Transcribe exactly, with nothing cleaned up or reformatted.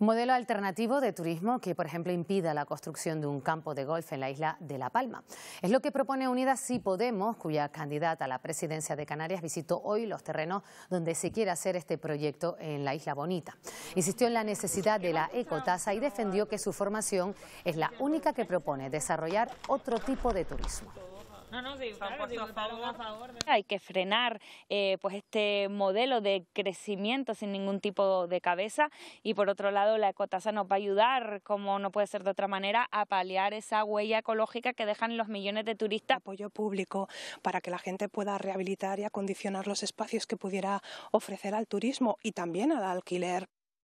Un modelo alternativo de turismo que, por ejemplo, impida la construcción de un campo de golf en la isla de La Palma. Es lo que propone Unidas Sí Podemos, cuya candidata a la presidencia de Canarias visitó hoy los terrenos donde se quiere hacer este proyecto en la Isla Bonita. Insistió en la necesidad de la ecotasa y defendió que su formación es la única que propone desarrollar otro tipo de turismo. No, no, sí, claro, sí, a favor. Hay que frenar eh, pues este modelo de crecimiento sin ningún tipo de cabeza, y por otro lado la ecotasa nos va a ayudar, como no puede ser de otra manera, a paliar esa huella ecológica que dejan los millones de turistas. Apoyo público para que la gente pueda rehabilitar y acondicionar los espacios que pudiera ofrecer al turismo y también al alquiler.